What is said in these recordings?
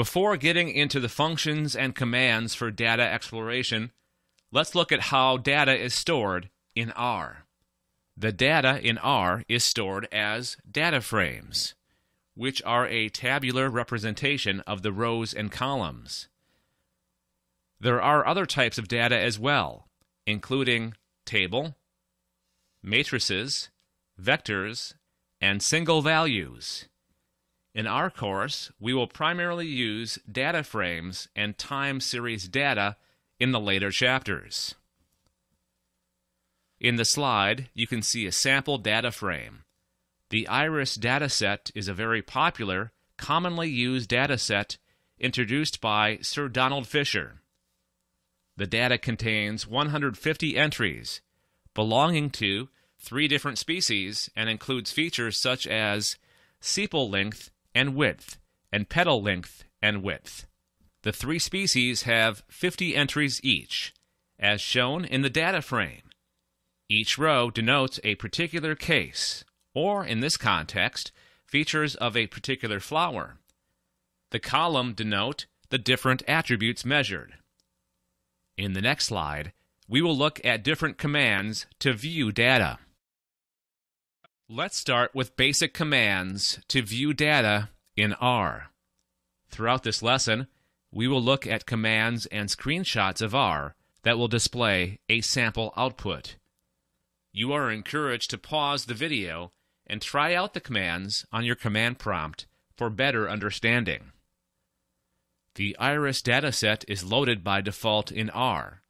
Before getting into the functions and commands for data exploration, let's look at how data is stored in R. The data in R is stored as data frames, which are a tabular representation of the rows and columns. There are other types of data as well, including table, matrices, vectors, and single values. In our course, we will primarily use data frames and time series data in the later chapters. In the slide, you can see a sample data frame. The Iris dataset is a very popular, commonly used dataset introduced by Sir Donald Fisher. The data contains 150 entries belonging to 3 different species and includes features such as sepal length and width, and petal length and width. The 3 species have 50 entries each, as shown in the data frame. Each row denotes a particular case, or in this context, features of a particular flower. The column denotes the different attributes measured. In the next slide, we will look at different commands to view data. Let's start with basic commands to view data in R. Throughout this lesson, we will look at commands and screenshots of R that will display a sample output. You are encouraged to pause the video and try out the commands on your command prompt for better understanding. The Iris dataset is loaded by default in R.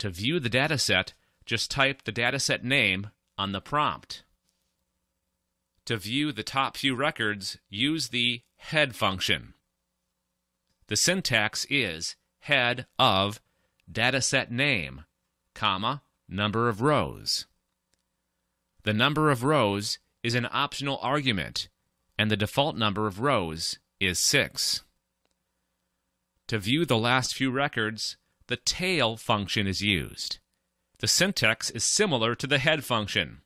To view the dataset, just type the dataset name on the prompt. To view the top few records, use the head function. The syntax is head of dataset name, comma, number of rows. The number of rows is an optional argument, and the default number of rows is 6. To view the last few records, the tail function is used. The syntax is similar to the head function.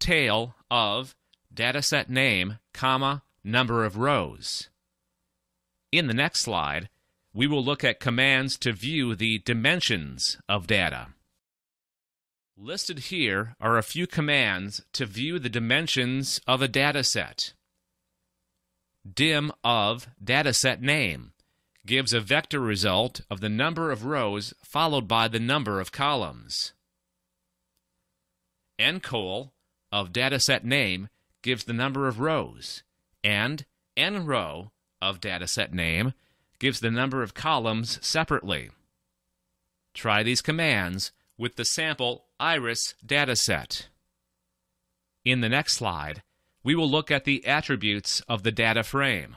Tail of dataset name, comma, number of rows. In the next slide, we will look at commands to view the dimensions of data. Listed here are a few commands to view the dimensions of a dataset. Dim of dataset name gives a vector result of the number of rows followed by the number of columns. Ncol of dataset name gives the number of rows, and nrow of dataset name gives the number of columns separately. Try these commands with the sample Iris dataset. In the next slide, we will look at the attributes of the data frame.